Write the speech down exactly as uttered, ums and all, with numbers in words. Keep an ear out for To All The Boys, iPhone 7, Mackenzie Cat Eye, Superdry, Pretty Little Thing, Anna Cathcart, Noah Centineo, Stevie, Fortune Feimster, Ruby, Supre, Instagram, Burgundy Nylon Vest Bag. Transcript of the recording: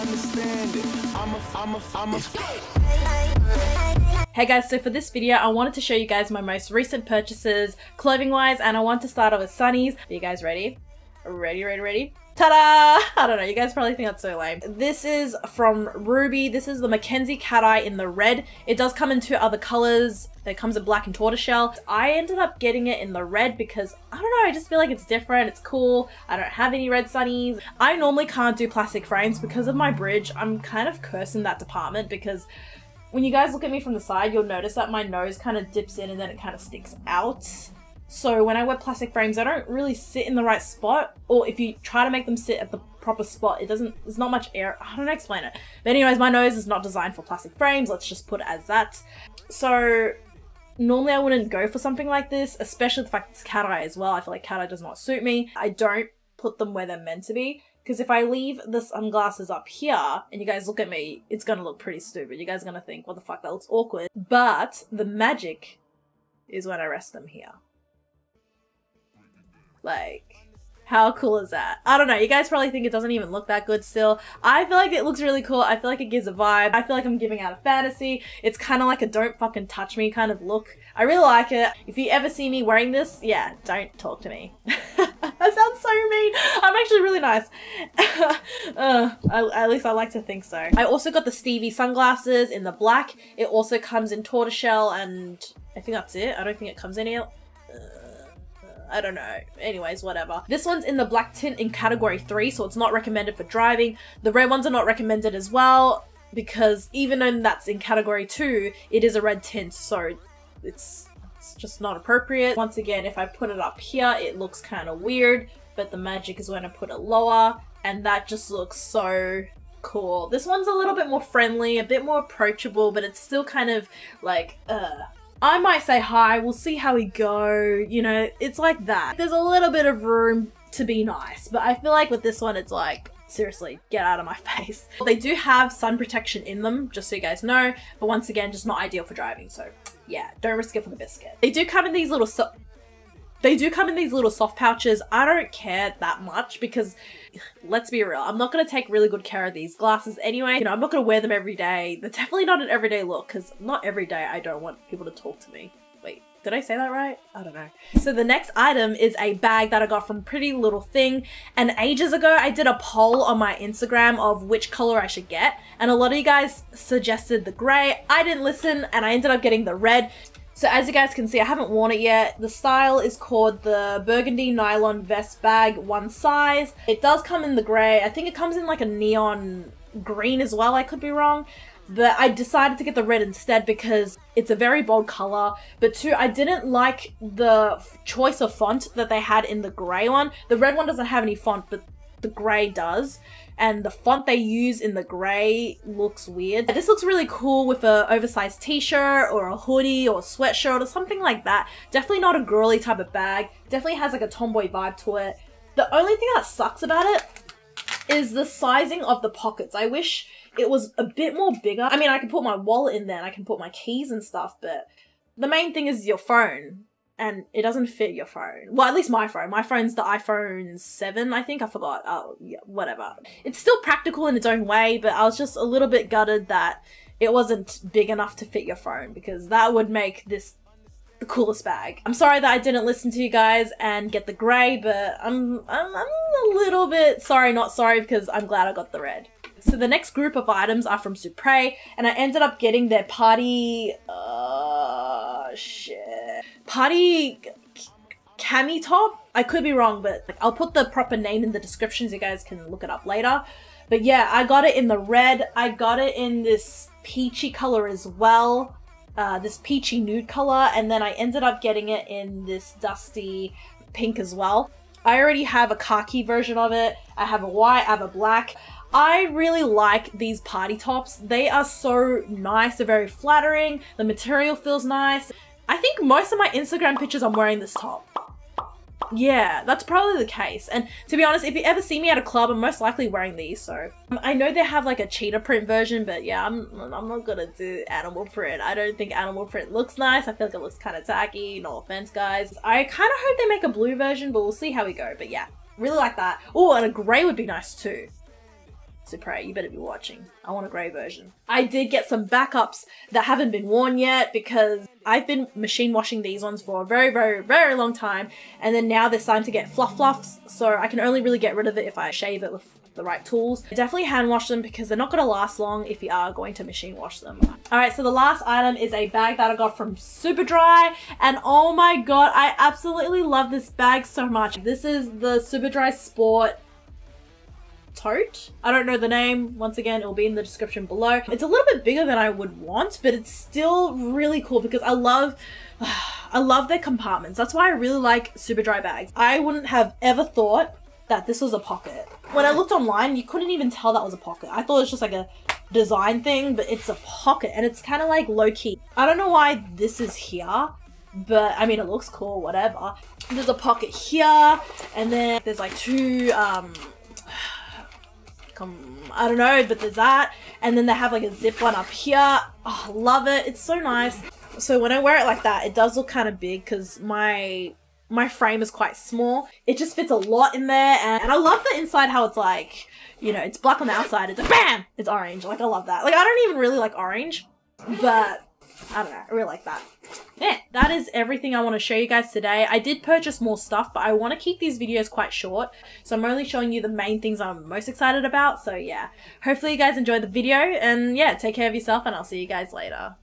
understand it. I'm a, I'm a, I'm a. Hey guys, so for this video, I wanted to show you guys my most recent purchases, clothing-wise, and I want to start off with Sunnies. Are you guys ready? Ready, ready, ready? Ta-da! I don't know, you guys probably think that's so lame. This is from Ruby. This is the Mackenzie Cat Eye in the red. It does come in two other colors. It comes in black and tortoiseshell. I ended up getting it in the red because, I don't know, I just feel like it's different, it's cool. I don't have any red Sunnies. I normally can't do plastic frames because of my bridge. I'm kind of cursing that department because when you guys look at me from the side, you'll notice that my nose kind of dips in and then it kind of sticks out. So when I wear plastic frames, I don't really sit in the right spot, or if you try to make them sit at the proper spot, it doesn't, there's not much air. I don't know how to explain it. But anyways, my nose is not designed for plastic frames. Let's just put it as that. So normally I wouldn't go for something like this, especially the fact it's cat eye as well. I feel like cat eye does not suit me. I don't put them where they're meant to be. Because if I leave the sunglasses up here and you guys look at me, it's going to look pretty stupid. You guys are going to think, what the fuck, that looks awkward. But the magic is when I rest them here. Like, how cool is that? I don't know, you guys probably think it doesn't even look that good still. I feel like it looks really cool. I feel like it gives a vibe. I feel like I'm giving out a fantasy. It's kind of like a don't fucking touch me kind of look. I really like it. If you ever see me wearing this, yeah, don't talk to me. That sounds so mean. I'm actually really nice. uh, I, at least I like to think so. I also got the Stevie sunglasses in the black. It also comes in tortoiseshell and I think that's it. I don't think it comes in here. Uh, I don't know. Anyways, whatever. This one's in the black tint in category three, so it's not recommended for driving. The red ones are not recommended as well, because even though that's in category two, it is a red tint, so it's, it's just not appropriate. Once again, if I put it up here, it looks kind of weird, but the magic is when I put it lower, and that just looks so cool. This one's a little bit more friendly, a bit more approachable, but it's still kind of like, uh. I might say hi, we'll see how we go, you know, it's like that. There's a little bit of room to be nice, but I feel like with this one, it's like, seriously, get out of my face. They do have sun protection in them, just so you guys know, but once again, just not ideal for driving, so yeah, don't risk it for the biscuit. They do come in these little so- They do come in these little soft pouches. I don't care that much because, let's be real, I'm not going to take really good care of these glasses anyway. You know, I'm not going to wear them every day. They're definitely not an everyday look because not every day I don't want people to talk to me. Wait, did I say that right? I don't know. So the next item is a bag that I got from Pretty Little Thing. And ages ago, I did a poll on my Instagram of which color I should get. And a lot of you guys suggested the gray. I didn't listen and I ended up getting the red. So as you guys can see, I haven't worn it yet. The style is called the Burgundy Nylon Vest Bag, one size. It does come in the grey. I think it comes in like a neon green as well. I could be wrong. But I decided to get the red instead because it's a very bold color. But two, I didn't like the choice of font that they had in the grey one. The red one doesn't have any font, but the grey does. And the font they use in the grey looks weird. This looks really cool with an oversized t-shirt or a hoodie or a sweatshirt or something like that. Definitely not a girly type of bag. Definitely has like a tomboy vibe to it. The only thing that sucks about it is the sizing of the pockets. I wish it was a bit more bigger. I mean, I can put my wallet in there and I can put my keys and stuff, but the main thing is your phone. And it doesn't fit your phone. Well, at least my phone. My phone's the iPhone seven, I think. I forgot. Oh, yeah, whatever. It's still practical in its own way, but I was just a little bit gutted that it wasn't big enough to fit your phone because that would make this the coolest bag. I'm sorry that I didn't listen to you guys and get the grey, but I'm, I'm, I'm a little bit sorry, not sorry, because I'm glad I got the red. So the next group of items are from Supre, and I ended up getting their party, uh, shit, party cami top? I could be wrong, but like, I'll put the proper name in the description so you guys can look it up later. But yeah, I got it in the red. I got it in this peachy color as well, uh, this peachy nude color, and then I ended up getting it in this dusty pink as well. I already have a khaki version of it. I have a white, I have a black. I really like these party tops. They are so nice. They're very flattering. The material feels nice. I think most of my Instagram pictures I'm wearing this top. Yeah, that's probably the case. And to be honest, if you ever see me at a club, I'm most likely wearing these. So um, I know they have like a cheetah print version, but yeah, I'm, I'm not gonna do animal print. I don't think animal print looks nice. I feel like it looks kind of tacky. No offense, guys. I kind of hope they make a blue version, but we'll see how we go. But yeah, really like that. Oh, and a gray would be nice too. So Prey, you better be watching. I want a grey version. I did get some backups that haven't been worn yet because I've been machine washing these ones for a very, very, very long time. And then now they're starting to get fluff fluffs. So I can only really get rid of it if I shave it with the right tools. I definitely hand wash them because they're not going to last long if you are going to machine wash them. Alright, so the last item is a bag that I got from Superdry. And oh my god, I absolutely love this bag so much. This is the Superdry Sport Tote. I don't know the name. Once again, it'll be in the description below. It's a little bit bigger than I would want, but it's still really cool because I love I love their compartments. That's why I really like Superdry bags. I wouldn't have ever thought that this was a pocket. When I looked online, you couldn't even tell that was a pocket. I thought it was just like a design thing, but it's a pocket and it's kind of like low-key. I don't know why this is here, but I mean, it looks cool, whatever. There's a pocket here, and then there's like two um I don't know, but there's that, and then they have like a zip one up here. Oh, love it. It's so nice. So when I wear it like that, it does look kind of big because my my frame is quite small. It just fits a lot in there, and, and I love the inside, how it's like, you know, it's black on the outside, it's like, bam, it's orange. Like, I love that. Like, I don't even really like orange, but I don't know, I really like that. Yeah, that is everything I want to show you guys today. I did purchase more stuff, but I want to keep these videos quite short, so I'm only showing you the main things I'm most excited about. So yeah, hopefully you guys enjoyed the video, and yeah, take care of yourself, and I'll see you guys later.